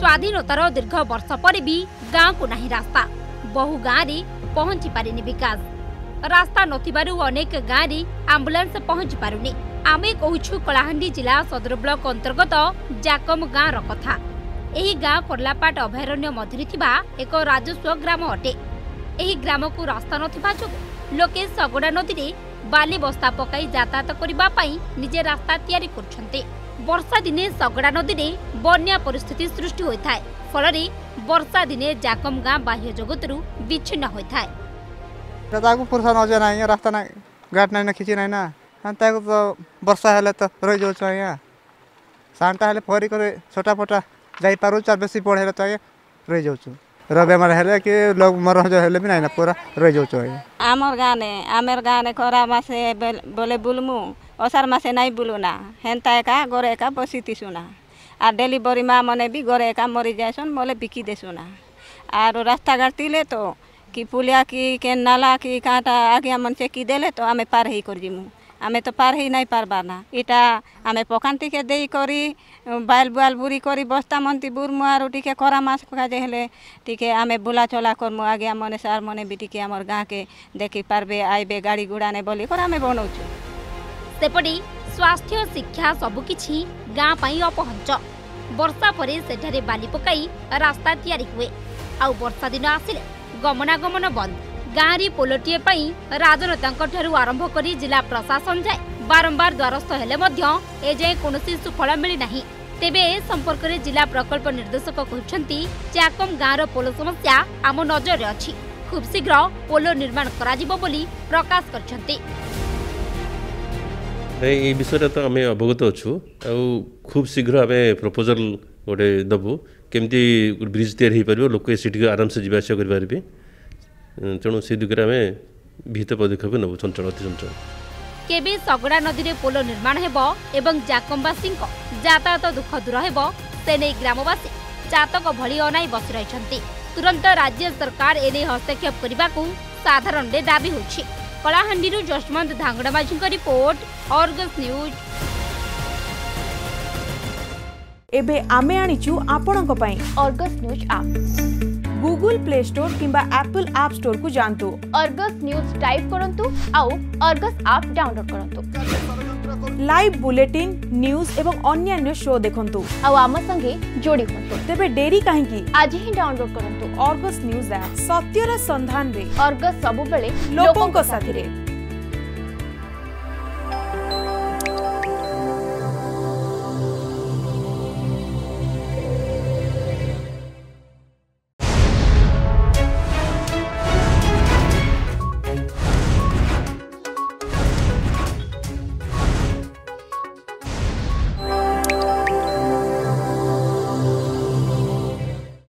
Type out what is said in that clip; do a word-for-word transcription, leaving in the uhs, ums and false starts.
स्वाधीनतार दीर्घ वर्ष पर भी गाँव को नहीं रास्ता। बहु गाँव पहुंची पारिनी विकास रास्ता नथिबारु अनेक गाँव आंबुलांस पहुंची पारुनी। आमे कहूँ कलाहांडी जिला सदर ब्लॉक अंतर्गत जाकम गाँव रथा। यह गाँव कर्लापाट अभयारण्य मध्य एक राजस्व ग्राम अटे। यह ग्राम को रास्ता नथिबा जोगु लोके सगड़ा नदी में बाली बस्ता पकाई यातायात करबा पई निजे रास्ता तैयारी करछन्ते। वर्षा दिने सगड़ा नदी में बन्या परिस्थिति सृष्टि होता है। फल वर्षा दिने जाकम गाँव बाह्य जगत रु विच्छिन्न होता है। रास्ता ना घाट ना खींची ना ना तो वर्षा हेले तो रही जाऊँ। आज्ञा सांता हेले फरी कर छोटा फोटा जाई पारू चार बेसी पढ़े तो आज्ञा रही जाऊँ। र बेमार हेले कि लोग मर जो हेले भी ना पूरा रही जाऊँ। आज्ञा आमर गाने आमर गाने खरा मासे बोले बुलमु असार मासे नहीं बुलुना हेन्ता एका गोरे एका बसी तीसुना। आ डेलीवरी माँ मैंने भी गोरे एका मरी जाएसन बोले बिकी देसुना। आरो रास्ता घाट तीले तो कि पुलिया कि के नाला कि कांटा आज्ञा मन से कि देले तो आम पार ही कर जीमु। आमे तो पार ही नहीं पारबाना। इटा आमे पकांती के देई करी बायल बुआल बुरी करी बस्ता मंती बुरमु आरो टिके खरा मास काजे हेले टिके आमे बुला चला करमु। आज्ञा मने सार मने भी टिके आमर गाँ के देखी पारबे आइबे गाड़ी गुड़ा ने बोली कर आमे बनौछु। सेपटी स्वास्थ्य शिक्षा सबकिछि गाँ पाई अपहंच। वर्षा परे सेठारे बाली पकाई रास्ता तैयारी हुए। आउ वर्षा दिन आसिले गमनागमन बंद। गाँव पोलटीए राजनेतांकठारु आरंभ करी जिला प्रशासन जाए बारंबार द्वारस्थ हेले मध्य ए जाए कोनोसी सुफल मिली नाही। तेबे ए संपर्क में जिला प्रकल्प निर्देशक कहते जाकम गाँव पोलो समस्या आम नजर अच्छी। खूब शीघ्र पोलो निर्माण कराजिबो बोली प्रकाश करछन्ति। ए विषय तो आम अवगत अच्छु। खूब शीघ्र आम प्रपोजल गोटे दबू केमती ब्रिज तैयारी पारिबो लोक आराम से जीवास करें तेणु से दिग्गर में भीत पदक्षेप नबू चंचल अति चंचल। केबे सगड़ा नदी में पोलो निर्माण हेबो एवं जाकमवासी यातायात दुख दूर हेबो से नहीं ग्रामवासी चातक भली अनाई बस रही। तुरंत राज्य सरकार एने हस्तक्षेप करने को साधारण दाबी होछि। Kalahandi Jaswant Dhangadmajhi report Argus news. एबे आमे आनिचु आपणक पई आर्गस न्यूज आप गूगल प्ले स्टोर किंबा एप्पल ऐप स्टोर को जानतु। आर्गस न्यूज टाइप करंतु आउ आर्गस ऐप डाउनलोड करंतु। लाइव बुलेटिन न्यूज एवं अन्य शो देखंतु आउ आम संगे जोड़ी होंतु। तेबे डेरी काहे की आज ही डाउनलोड करंतु आर्गस न्यूज ऐप। सत्यरा संधान रे आर्गस सब बेले लोकन को साथी रे।